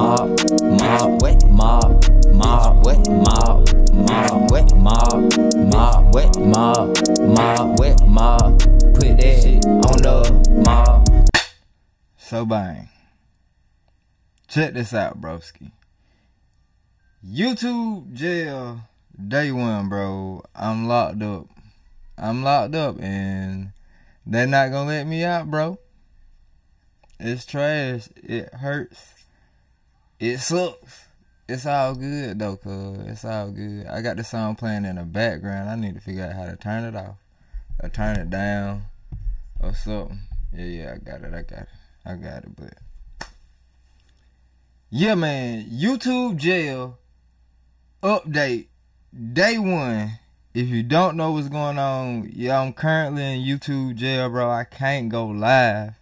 ma, put that on the ma. So bang. Check this out, broski. YouTube jail day one, bro. I'm locked up. I'm locked up and they're not gonna let me out, bro. It's trash. It hurts. It sucks. It's all good though, cuz. It's all good. I got the song playing in the background. I need to figure out how to turn it off or turn it down or something. Yeah, I got it. I got it, but yeah, man. YouTube jail update day one. If you don't know what's going on, yeah, I'm currently in YouTube jail, bro. I can't go live.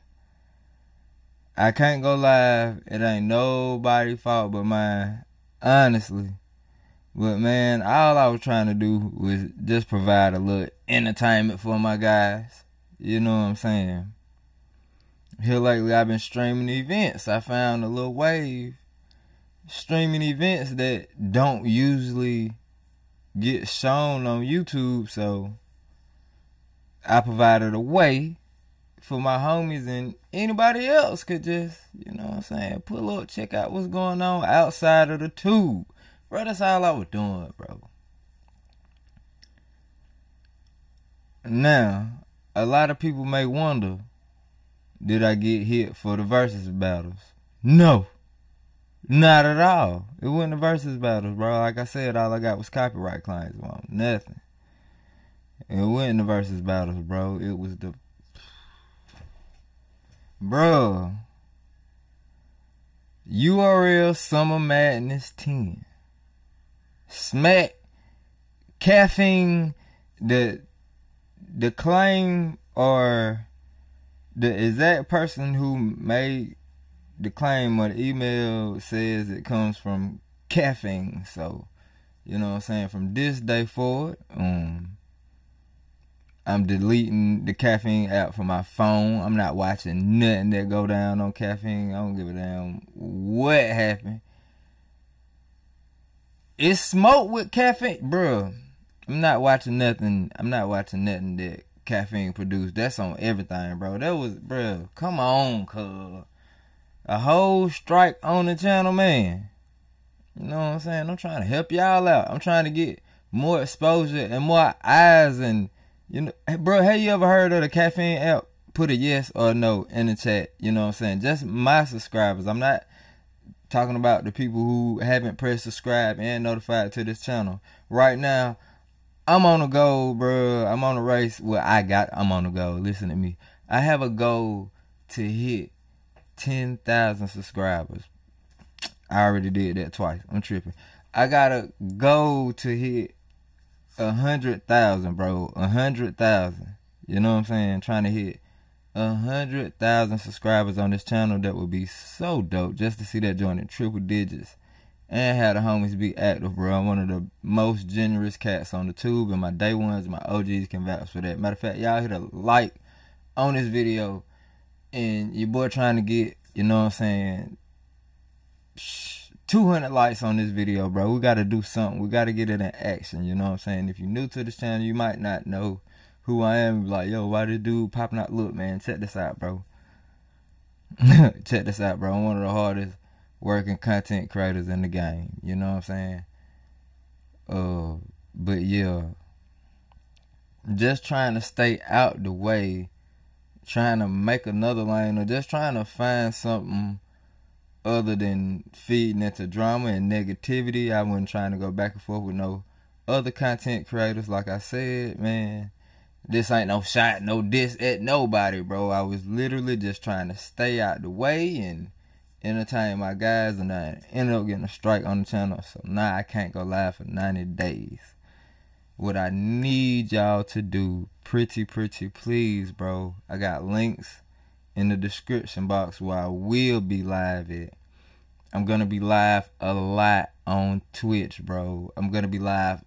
I can't go live. It ain't nobody's fault but mine, honestly. But, man, all I was trying to do was just provide a little entertainment for my guys. You know what I'm saying? Here lately, I've been streaming events. I found a little wave streaming events that don't usually get shown on YouTube, so I provided a way for my homies and anybody else could just, you know what I'm saying, pull up, check out what's going on outside of the tube. Bro, that's all I was doing, bro. Now, a lot of people may wonder, did I get hit for the versus battles? No. Not at all. It wasn't a versus battle, bro. Like I said, all I got was copyright claims. Well, nothing. It wasn't the versus battles, bro. It was the... Bro. URL Summer Madness 10. Smack. Caffeine. The claim or the exact person who made the claim or the email says it comes from caffeine. So, you know what I'm saying? From this day forward, I'm deleting the caffeine app from my phone. I'm not watching nothing that go down on caffeine. I don't give a damn what happened. It's smoke with caffeine. Bruh, I'm not watching nothing. I'm not watching nothing that caffeine produced. That's on everything, bro. That was, bruh, come on, cuz. A whole strike on the channel, man. You know what I'm saying? I'm trying to help y'all out. I'm trying to get more exposure and more eyes. And, you know, bro, have you ever heard of the caffeine app? Put a yes or no in the chat. You know what I'm saying? Just my subscribers. I'm not talking about the people who haven't pressed subscribe and notified to this channel. Right now, I'm on a goal, bro. I'm on a race. Well, I'm on a goal. Listen to me. I have a goal to hit 10,000 subscribers. I already did that twice. I'm tripping. I gotta go to hit 100,000, bro. 100,000. You know what I'm saying? Trying to hit 100,000 subscribers on this channel. That would be so dope. Just to see that joint in triple digits. And have the homies be active, bro. I'm one of the most generous cats on the tube. And my day ones, my OGs can vouch for that. Matter of fact, y'all hit a like on this video. And your boy trying to get, you know what I'm saying, 200 likes on this video, bro. We got to do something. We got to get it in action, you know what I'm saying? If you're new to this channel, you might not know who I am. Like, yo, why this dude popping out? Look, man, check this out, bro. Check this out, bro. I'm one of the hardest working content creators in the game, you know what I'm saying? But, yeah, just trying to stay out the way. Trying to make another lane or just trying to find something other than feeding into drama and negativity. I wasn't trying to go back and forth with no other content creators. Like I said, man, this ain't no shot, no diss at nobody, bro. I was literally just trying to stay out the way and entertain my guys, and I ended up getting a strike on the channel. So now I can't go live for 90 days. What I need y'all to do, pretty please, bro. I got links in the description box where I will be live at. I'm going to be live a lot on Twitch, bro. I'm going to be live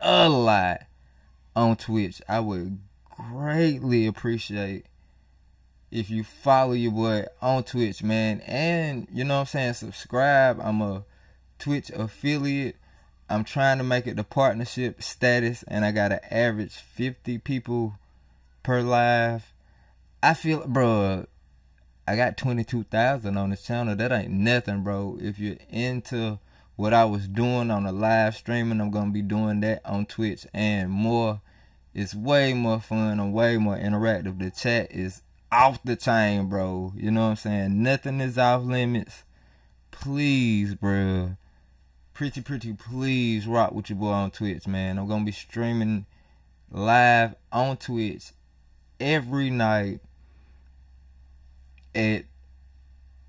a lot on Twitch. I would greatly appreciate if you follow your boy on Twitch, man. And, you know what I'm saying, subscribe. I'm a Twitch affiliate. I'm trying to make it the partnership status, and I got an average 50 people per live. I feel, bro, I got 22,000 on this channel. That ain't nothing, bro. If you're into what I was doing on the live streaming, I'm going to be doing that on Twitch and more. It's way more fun and way more interactive. The chat is off the chain, bro. You know what I'm saying? Nothing is off limits. Please, bro. Pretty, please rock with your boy on Twitch, man. I'm going to be streaming live on Twitch every night.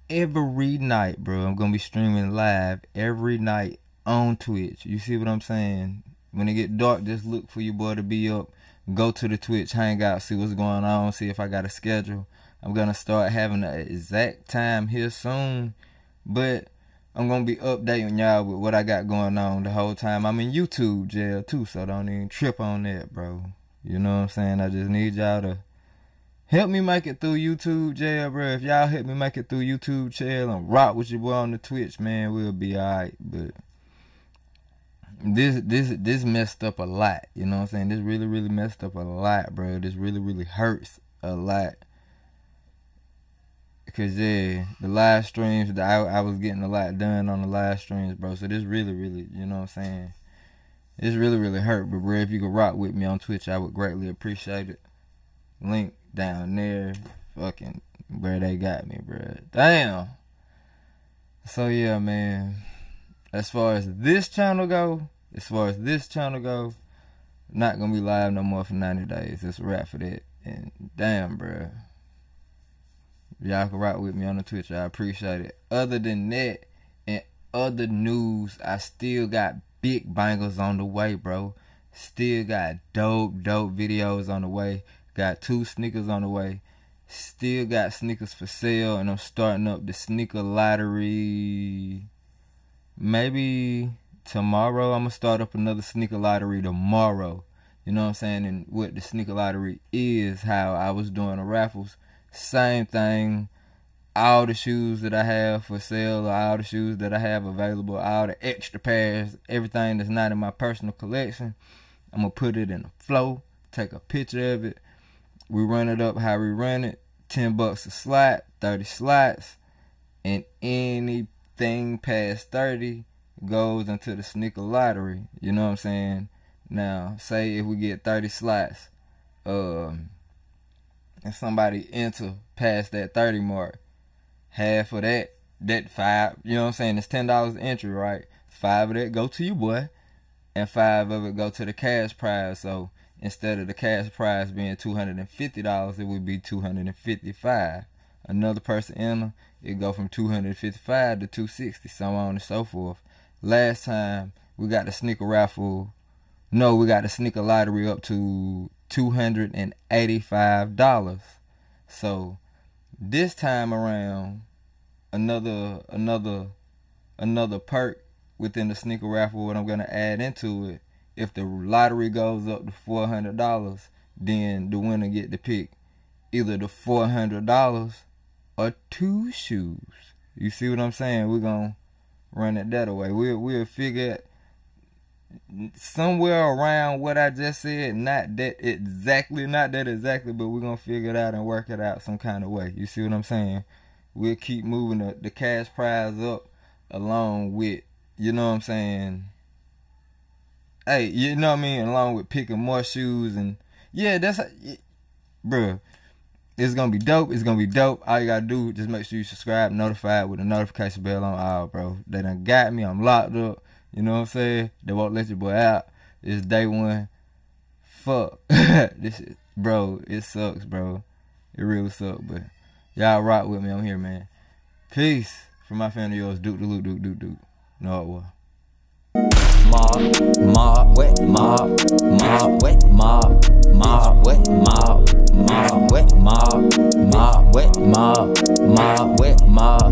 Every night, bro. I'm going to be streaming live every night on Twitch. You see what I'm saying? When it get dark, just look for your boy to be up. Go to the Twitch hangout, see what's going on, see if I got a schedule. I'm going to start having the exact time here soon. But I'm going to be updating y'all with what I got going on the whole time. I'm in YouTube jail, too, so don't even trip on that, bro. You know what I'm saying? I just need y'all to help me make it through YouTube jail, bro. If y'all help me make it through YouTube jail and rock with your boy on the Twitch, man, we'll be all right. But this messed up a lot. You know what I'm saying? This really messed up a lot, bro. This really hurts a lot. Because, yeah, the live streams, I was getting a lot done on the live streams, bro. So this really, you know what I'm saying? This really hurt. But, bro, if you could rock with me on Twitch, I would greatly appreciate it. Link down there. Fucking, bro, they got me, bro. Damn. So, yeah, man. As far as this channel go, not gonna be live no more for 90 days. It's a wrap for that. And damn, bruh. Y'all can rock with me on the Twitch. I appreciate it. Other than that, and other news, I still got big bangers on the way, bro. Still got dope videos on the way. Got 2 sneakers on the way. Still got sneakers for sale. And I'm starting up the sneaker lottery. Maybe tomorrow. I'm going to start up another sneaker lottery tomorrow. You know what I'm saying? And what the sneaker lottery is, how I was doing the raffles. Same thing. All the shoes that I have for sale, all the shoes that I have available, all the extra pairs, everything that's not in my personal collection, I'm going to put it in a flow, take a picture of it. We run it up how we run it. $10 a slot, 30 slots, and any thing past 30 goes into the sneaker lottery. You know what I'm saying? Now, say if we get 30 slots, and somebody enter past that 30 mark, half of that 5, you know what I'm saying? It's $10 entry, right? 5 of that go to you, boy, and 5 of it go to the cash prize. So instead of the cash prize being $250, it would be $255. Another person enter, it go from 255 to 260, so on and so forth. Last time we got the sneaker raffle, no, we got the sneaker lottery up to $285. So this time around, another perk within the sneaker raffle, what I'm gonna add into it, if the lottery goes up to $400, then the winner get to pick either the $400 or 2 shoes. You see what I'm saying? We're gonna run it that way. We'll figure somewhere around what I just said, not that exactly, but we're gonna figure it out and work it out some kind of way. You see what I'm saying? We'll keep moving the cash prize up along with, you know what I'm saying, hey, you know what I mean, along with picking more shoes. And yeah, that's bruh. It's going to be dope. It's going to be dope. All you got to do, just make sure you subscribe, notified with the notification bell on all, bro. They done got me. I'm locked up. You know what I'm saying? They won't let your boy out. It's day one. Fuck. This shit, bro, it sucks, bro. It really sucks, but y'all rock with me. I'm here, man. Peace. From my family, yours, Duke. Know it was. Ma wet ma